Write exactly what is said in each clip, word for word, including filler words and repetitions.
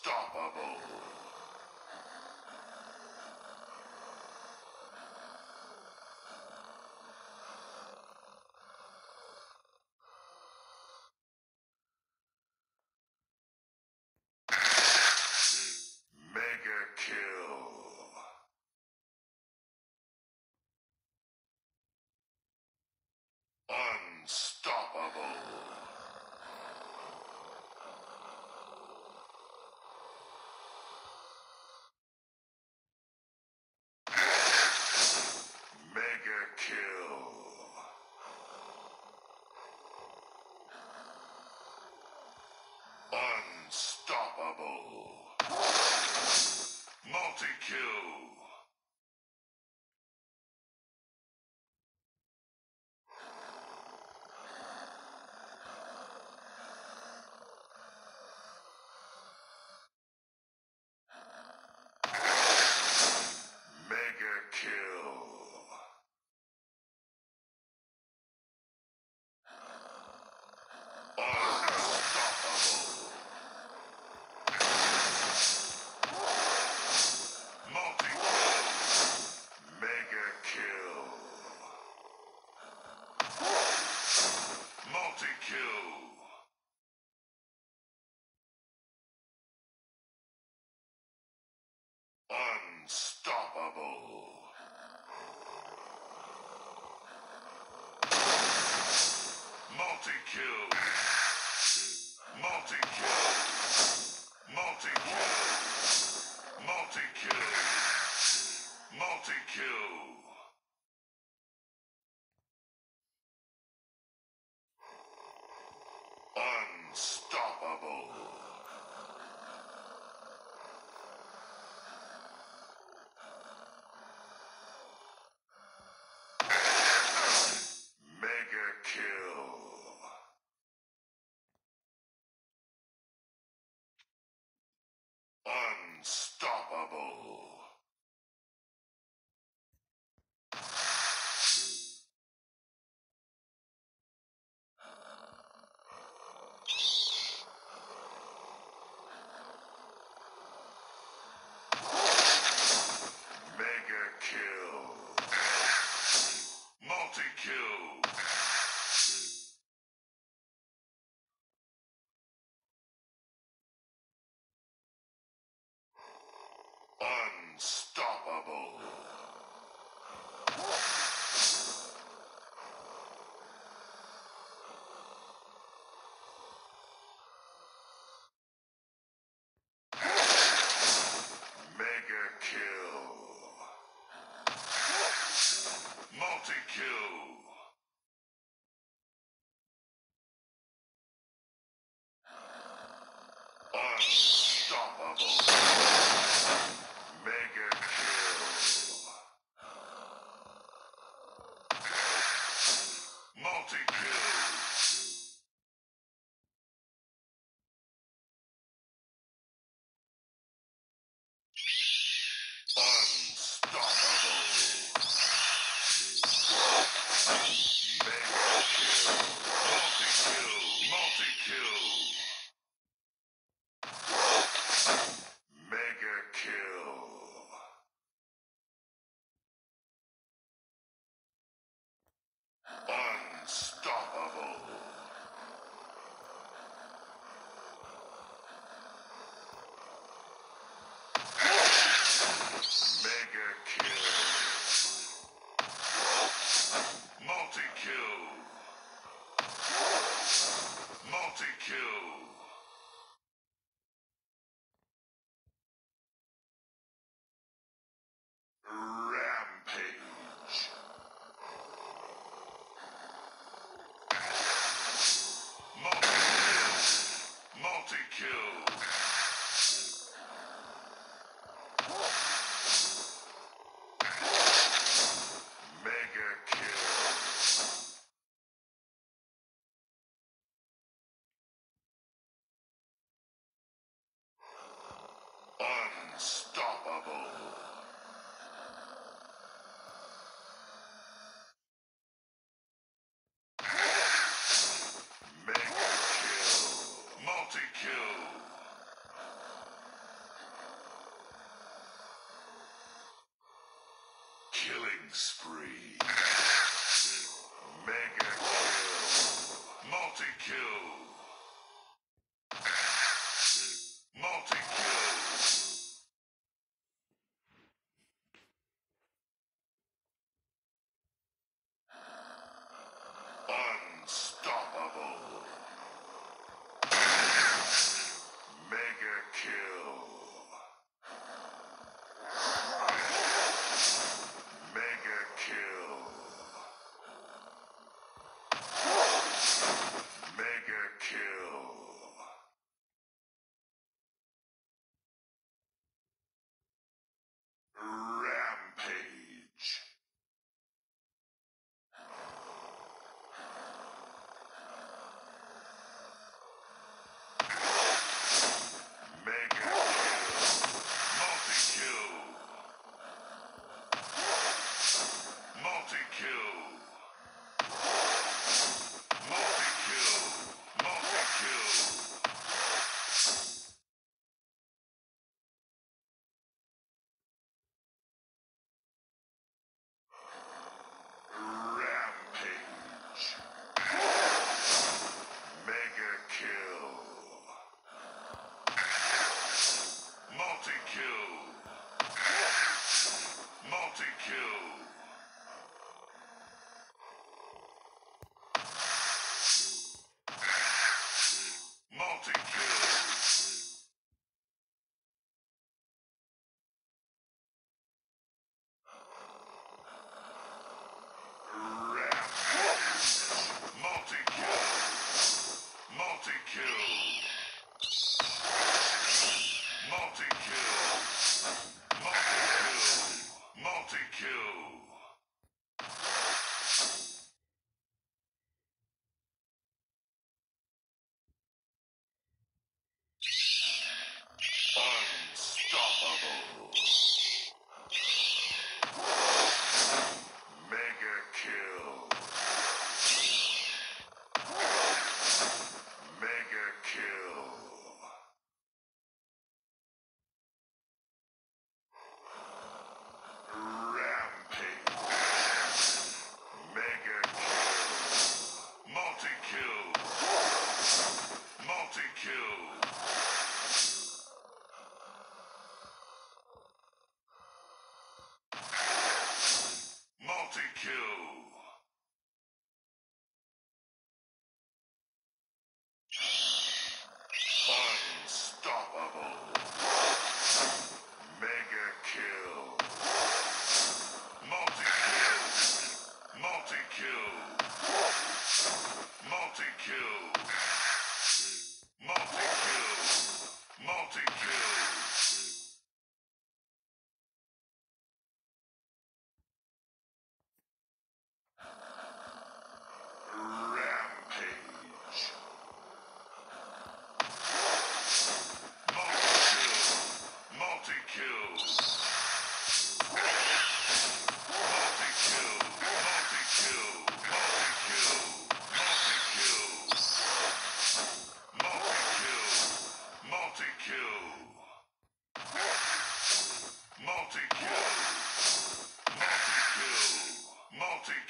Unstoppable. Mega kill. Unstoppable. Unstoppable. Multi-kill. Mega kill. Unstoppable. Multi-kill. Multi-kill. Multi-kill. Multi-kill. Multi-kill. Unstoppable. Unstoppable. Mega kill. Multi-kill. Unstoppable. Mega kill. Multi-kill. Unstoppable. Mega kill. Multi-kill. Unstoppable. Mega kill. Multi-kill. Multi-kill. Mega kill. Unstoppable. Mega kill. Multi-kill. Multi-kill. Rampage. Multi-kill. Mega kill. Unstoppable. Mega kill. Multi-kill. spree. Mega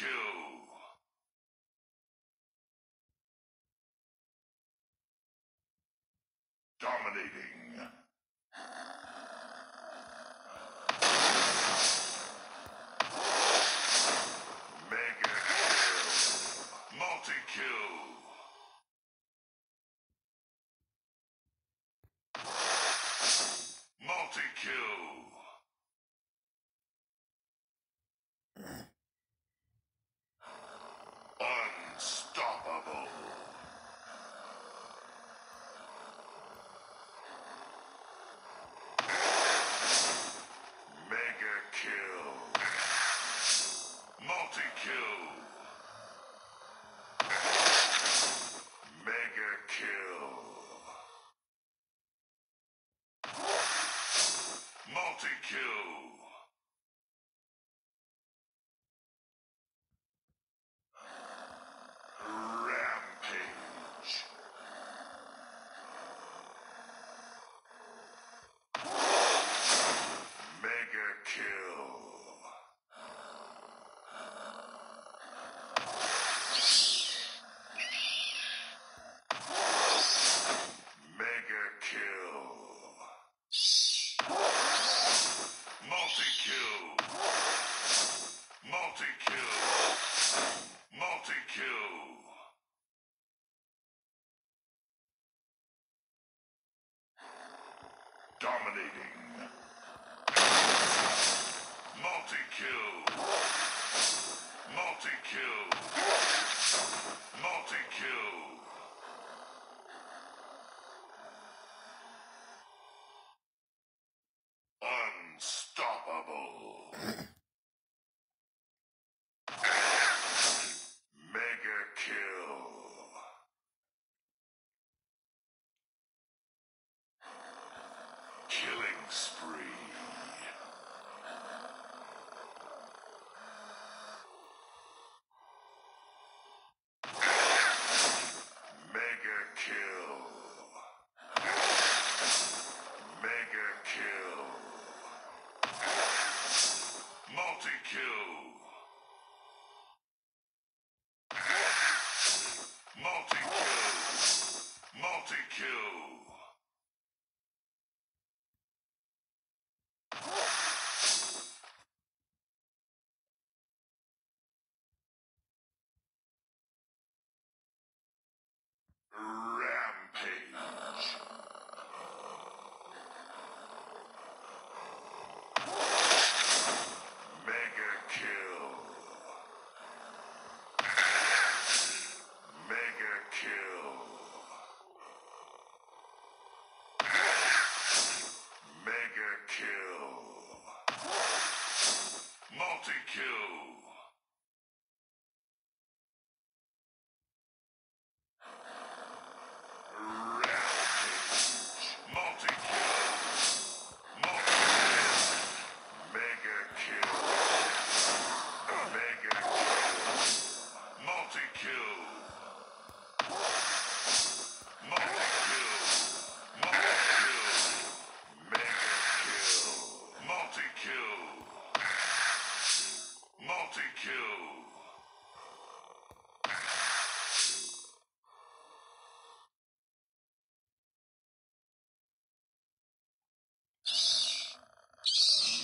kill. Multi-kill. Dominating. Mega kill. Multi-kill. Multi-kill. Unstoppable. Multi-kill. Rampage. Mega kill. Dominating. Multi-kill. Multi-kill. Multi-kill. Unstoppable. Mega kill. Killing spree. Mega kill. Mega kill. Multi-kill. Multi-kill. Multi-kill. Multi-kill.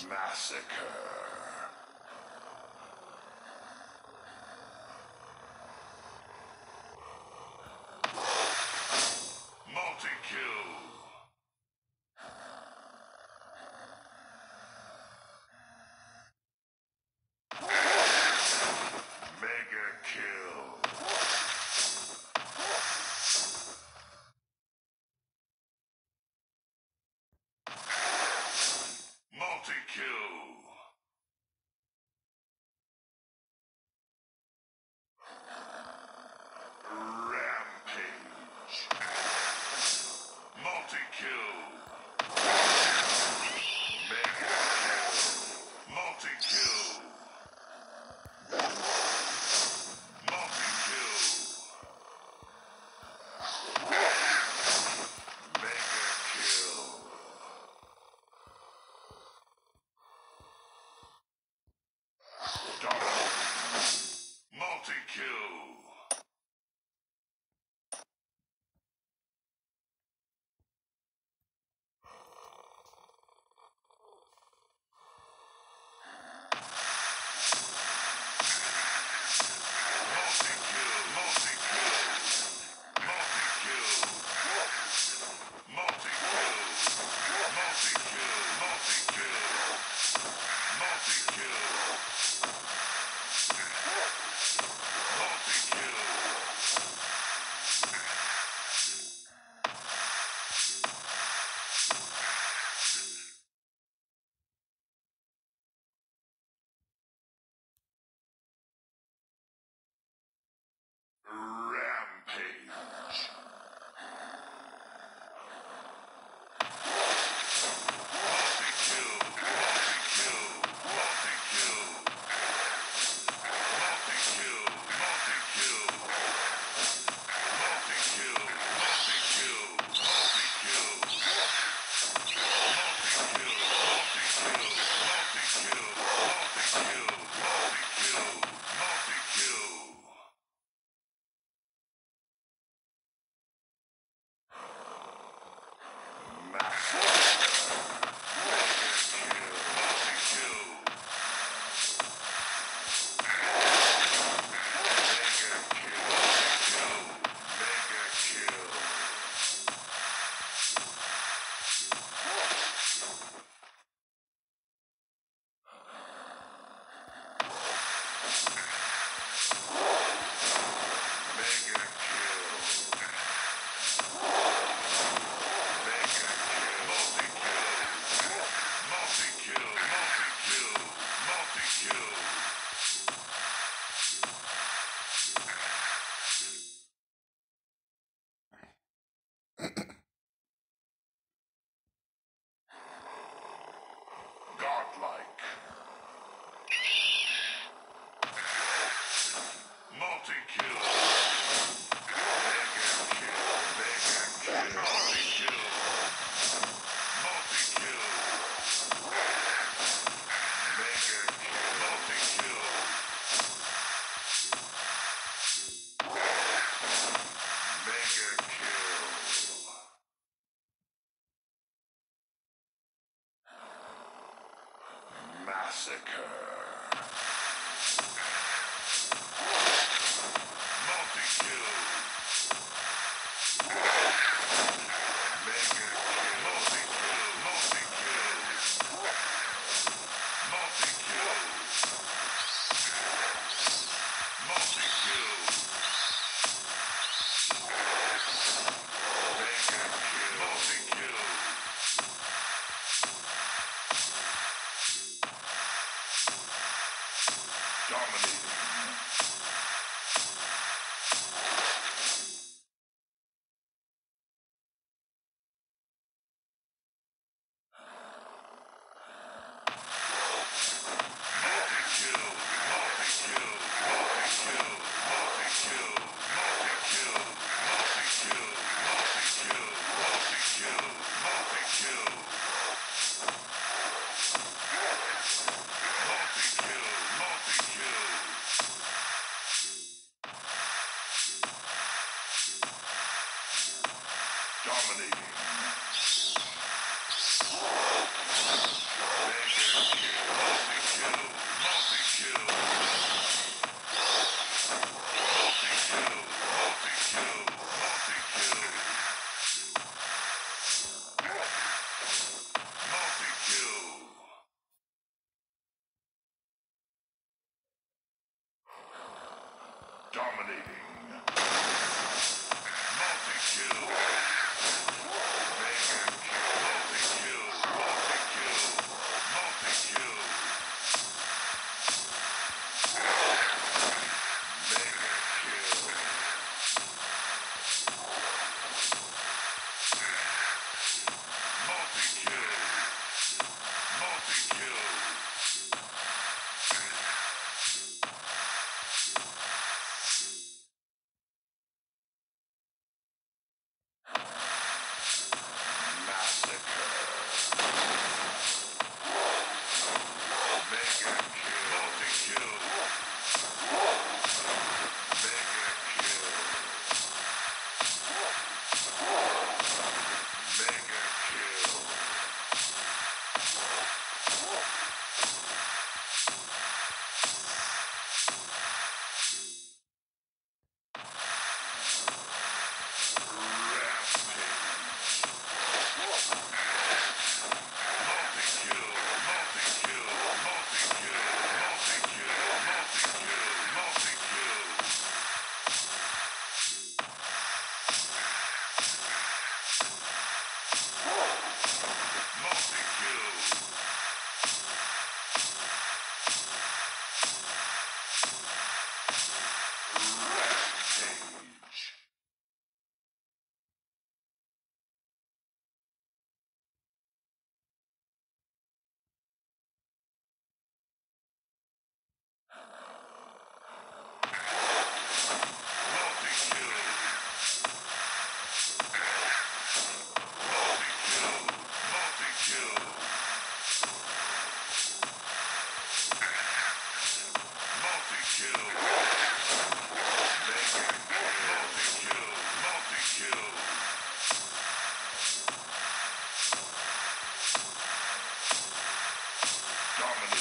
Massacre. Multi-kill. Dominate.